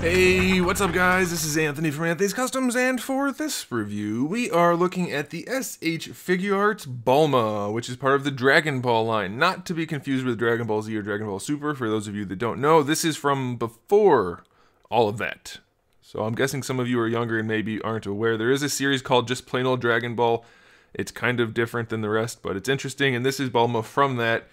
Hey, what's up guys? This is Anthony from Anthony's Customs, and for this review, we are looking at the S.H. Figuarts Bulma, which is part of the Dragon Ball line. Not to be confused with Dragon Ball Z or Dragon Ball Super, for those of you that don't know, this is from before all of that. So I'm guessing some of you are younger and maybe aren't aware. There is a series called just plain old Dragon Ball. It's kind of different than the rest, but it's interesting, and this is Bulma from that.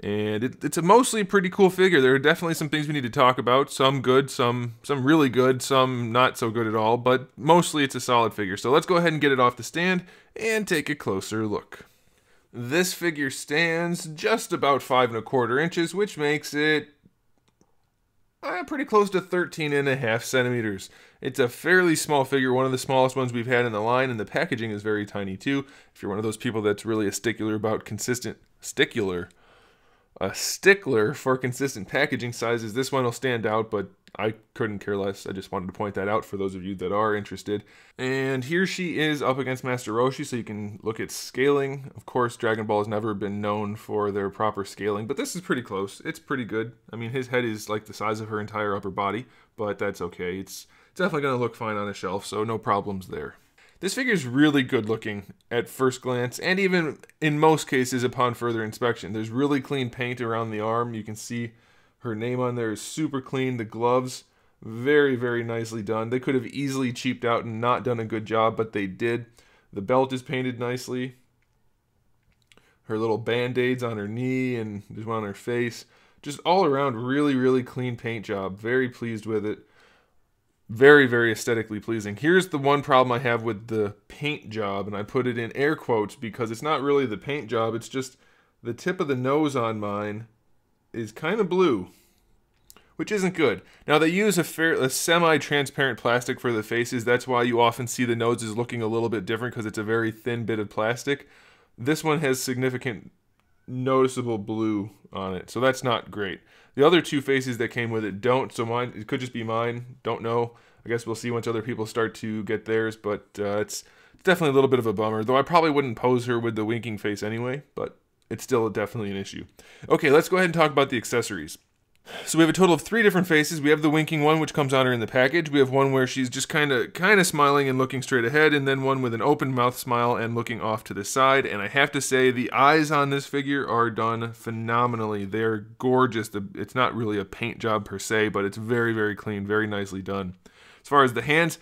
And it's a mostly pretty cool figure. There are definitely some things we need to talk about. Some good, some really good, some not so good at all. But mostly it's a solid figure. So let's go ahead and get it off the stand and take a closer look. This figure stands just about 5 1/4 inches, which makes it pretty close to 13.5 centimeters. It's a fairly small figure, one of the smallest ones we've had in the line, and the packaging is very tiny too. If you're one of those people that's really a stickler for consistent packaging sizes, this one will stand out, but I couldn't care less. I just wanted to point that out for those of you that are interested. And here she is up against Master Roshi, so you can look at scaling. Of course, Dragon Ball has never been known for their proper scaling, but this is pretty close. It's pretty good. I mean, his head is like the size of her entire upper body, but that's okay. It's definitely going to look fine on a shelf, so no problems there. This figure is really good looking at first glance, and even in most cases upon further inspection. There's really clean paint around the arm. You can see her name on there is super clean. The gloves, very, very nicely done. They could have easily cheaped out and not done a good job, but they did. The belt is painted nicely. Her little band-aids on her knee and there's one on her face. Just all around really, really clean paint job. Very pleased with it. Very, very aesthetically pleasing. Here's the one problem I have with the paint job, and I put it in air quotes because it's not really the paint job, it's just the tip of the nose on mine is kind of blue, which isn't good. Now they use a semi-transparent plastic for the faces, that's why you often see the nose is looking a little bit different because it's a very thin bit of plastic. This one has significant noticeable blue on it, so that's not great. The other two faces that came with it don't, so mine, it could just be mine, don't know. I guess we'll see once other people start to get theirs, but it's definitely a little bit of a bummer, though I probably wouldn't pose her with the winking face anyway, but it's still definitely an issue. Okay, let's go ahead and talk about the accessories. So we have a total of 3 different faces. We have the winking one, which comes on her in the package. We have one where she's just kind of smiling and looking straight ahead, and then one with an open mouth smile and looking off to the side. And I have to say, the eyes on this figure are done phenomenally. They're gorgeous. It's not really a paint job per se, but it's very, very clean, very nicely done. As far as the hands,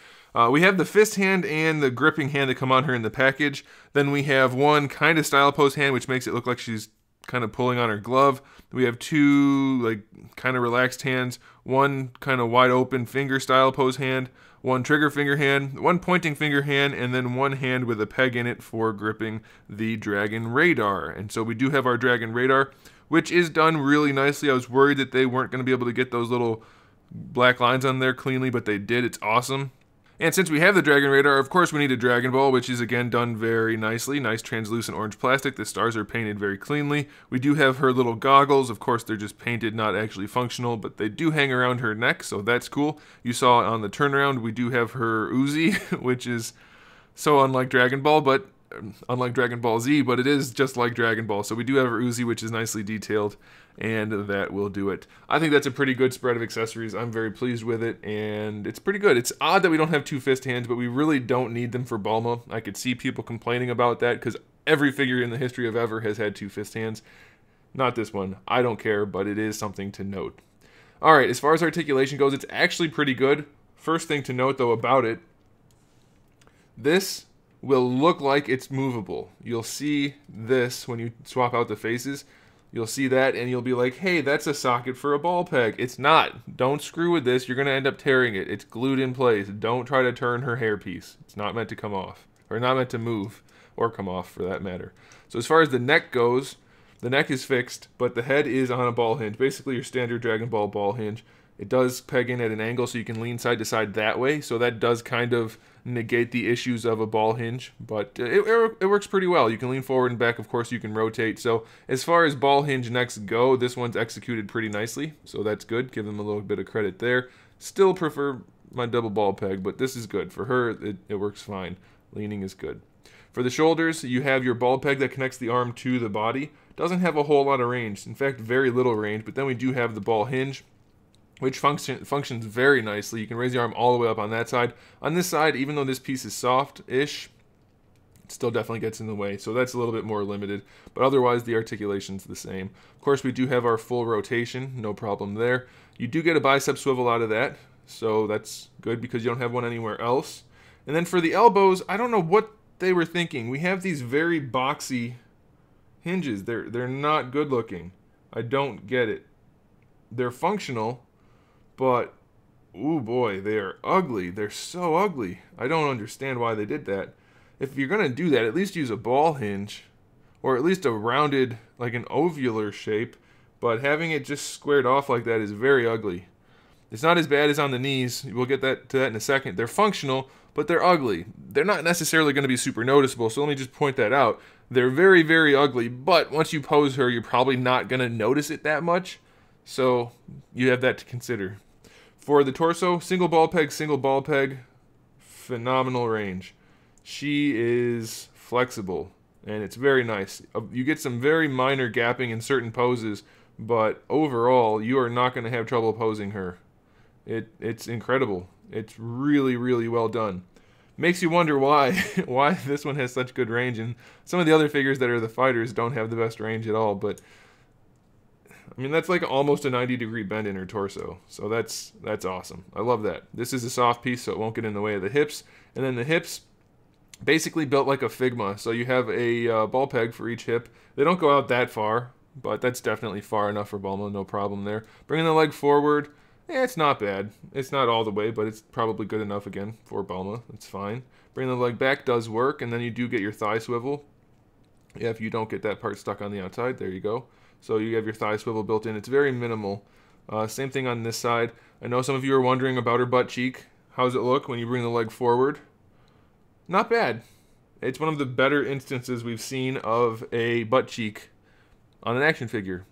we have the fist hand and the gripping hand that come on her in the package. Then we have one kind of style pose hand, which makes it look like she's kind of pulling on her glove. We have 2 like kind of relaxed hands, one kind of wide open finger style pose hand, one trigger finger hand, one pointing finger hand, and then one hand with a peg in it for gripping the Dragon Radar. And so we do have our Dragon Radar, which is done really nicely. I was worried that they weren't going to be able to get those little black lines on there cleanly, but they did. It's awesome. And since we have the Dragon Radar, of course we need a Dragon Ball, which is again done very nicely. Nice translucent orange plastic. The stars are painted very cleanly. We do have her little goggles. Of course, they're just painted, not actually functional, but they do hang around her neck, so that's cool. You saw on the turnaround, we do have her Uzi, which is so unlike Dragon Ball, but unlike Dragon Ball Z, but it is just like Dragon Ball. So we do have our Uzi, which is nicely detailed, and that will do it. I think that's a pretty good spread of accessories. I'm very pleased with it, and it's pretty good. It's odd that we don't have 2 fist hands, but we really don't need them for Bulma. I could see people complaining about that, because every figure in the history of ever has had 2 fist hands. Not this one. I don't care, but it is something to note. Alright, as far as articulation goes, it's actually pretty good. First thing to note, though, about it, this will look like it's movable. You'll see this when you swap out the faces. You'll see that and you'll be like, hey, that's a socket for a ball peg. It's not. Don't screw with this. You're going to end up tearing it. It's glued in place. Don't try to turn her hairpiece. It's not meant to come off, or not meant to move or come off for that matter. So as far as the neck goes, the neck is fixed, but the head is on a ball hinge. Basically your standard Dragon Ball ball hinge. It does peg in at an angle, so you can lean side to side that way, so that does kind of negate the issues of a ball hinge, but it works pretty well. You can lean forward and back, of course you can rotate, so as far as ball hinge necks go, this one's executed pretty nicely, so that's good. Give them a little bit of credit there. Still prefer my double ball peg, but this is good. For her, it works fine. Leaning is good. For the shoulders, you have your ball peg that connects the arm to the body. Doesn't have a whole lot of range, in fact very little range, but then we do have the ball hinge. which functions very nicely. You can raise the arm all the way up on that side. On this side, even though this piece is soft-ish, it still definitely gets in the way, so that's a little bit more limited, but otherwise the articulation's the same. Of course, we do have our full rotation, no problem there. You do get a bicep swivel out of that, so that's good because you don't have one anywhere else. And then for the elbows, I don't know what they were thinking. We have these very boxy hinges. They're not good looking. I don't get it. They're functional, but oh boy, they are ugly. They're so ugly. I don't understand why they did that. If you're gonna do that, at least use a ball hinge, or at least a rounded, like an ovular shape. But having it just squared off like that is very ugly. It's not as bad as on the knees. We'll get to that in a second. They're functional, but they're ugly. They're not necessarily going to be super noticeable, so let me just point that out. They're very, very ugly, but once you pose her, you're probably not going to notice it that much. So you have that to consider. For the torso, single ball peg, phenomenal range. She is flexible, and it's very nice. You get some very minor gapping in certain poses, but overall, you are not going to have trouble posing her. It's incredible. It's really, really well done. Makes you wonder why this one has such good range, and some of the other figures that are the fighters don't have the best range at all. But I mean, that's like almost a 90-degree bend in her torso, so that's awesome. I love that. This is a soft piece, so it won't get in the way of the hips. And then the hips, basically built like a Figma, so you have a ball peg for each hip. They don't go out that far, but that's definitely far enough for Bulma, no problem there. Bringing the leg forward. Yeah, it's not bad. It's not all the way, but it's probably good enough again for Bulma. It's fine. Bringing the leg back does work, and then you do get your thigh swivel. Yeah, if you don't get that part stuck on the outside, there you go. So you have your thigh swivel built in. It's very minimal. Same thing on this side. I know some of you are wondering about her butt cheek. How does it look when you bring the leg forward? Not bad. It's one of the better instances we've seen of a butt cheek on an action figure.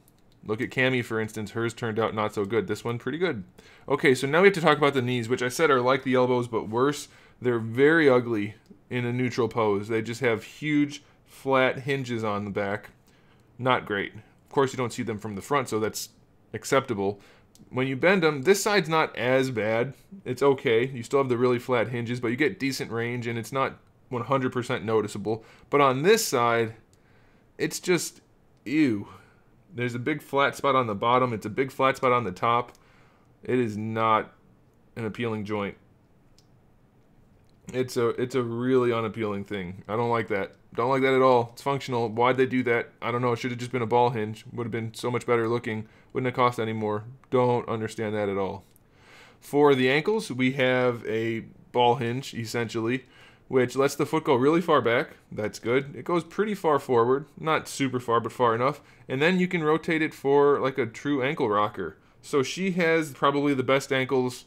Look at Cammy, for instance. Hers turned out not so good. This one, pretty good. Okay, so now we have to talk about the knees, which I said are like the elbows, but worse. They're very ugly in a neutral pose. They just have huge, flat hinges on the back. Not great. Of course, you don't see them from the front, so that's acceptable. When you bend them, this side's not as bad. It's okay. You still have the really flat hinges, but you get decent range, and it's not 100% noticeable. But on this side, it's just, ew. There's a big flat spot on the bottom. It's a big flat spot on the top. It is not an appealing joint. It's a really unappealing thing. I don't like that. Don't like that at all. It's functional. Why'd they do that? I don't know. It should have just been a ball hinge. Would have been so much better looking. Wouldn't have cost any more. Don't understand that at all. For the ankles, we have a ball hinge, essentially, which lets the foot go really far back. That's good. It goes pretty far forward. Not super far, but far enough. And then you can rotate it for like a true ankle rocker. So she has probably the best ankles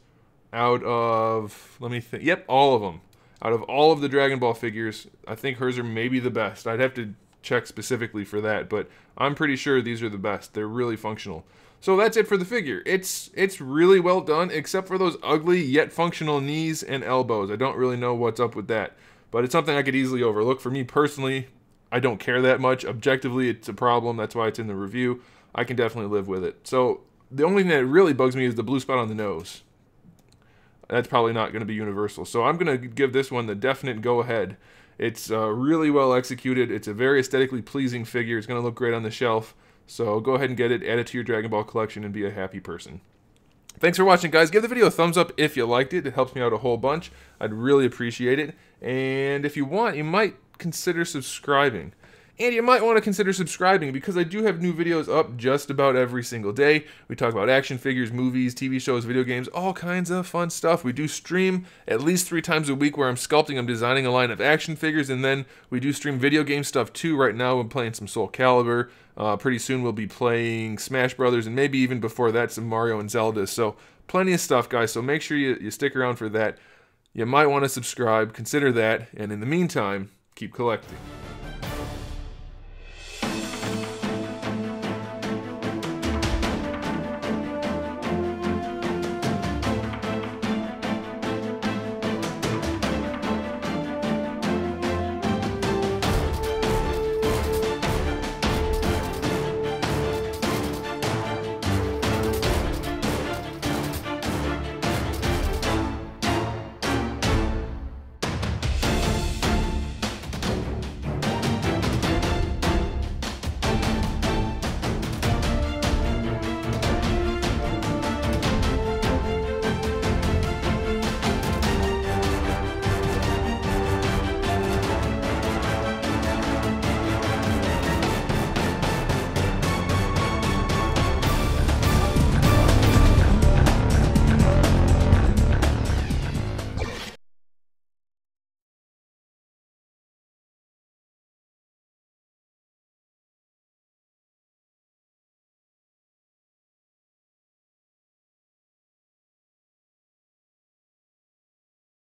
out of, let me think. Yep, all of them. Out of all of the Dragon Ball figures, I think hers are maybe the best. I'd have to check specifically for that, but I'm pretty sure these are the best. They're really functional. So that's it for the figure. It's really well done, except for those ugly yet functional knees and elbows. I don't really know what's up with that, but it's something I could easily overlook. For me personally, I don't care that much. Objectively, it's a problem. That's why it's in the review. I can definitely live with it. So the only thing that really bugs me is the blue spot on the nose. That's probably not going to be universal. So I'm going to give this one the definite go-ahead. It's really well executed. It's a very aesthetically pleasing figure. It's going to look great on the shelf. So go ahead and get it, add it to your Dragon Ball collection, and be a happy person. Thanks for watching, guys. Give the video a thumbs up if you liked it. It helps me out a whole bunch. I'd really appreciate it. And if you want, you might consider subscribing. And you might want to consider subscribing because I do have new videos up just about every single day. We talk about action figures, movies, TV shows, video games, all kinds of fun stuff. We do stream at least 3 times a week where I'm sculpting, I'm designing a line of action figures, and then we do stream video game stuff too. Right now I'm playing some Soul Calibur. Pretty soon we'll be playing Smash Brothers, and maybe even before that some Mario and Zelda. So plenty of stuff, guys, so make sure you stick around for that. You might want to subscribe, consider that, and in the meantime, keep collecting.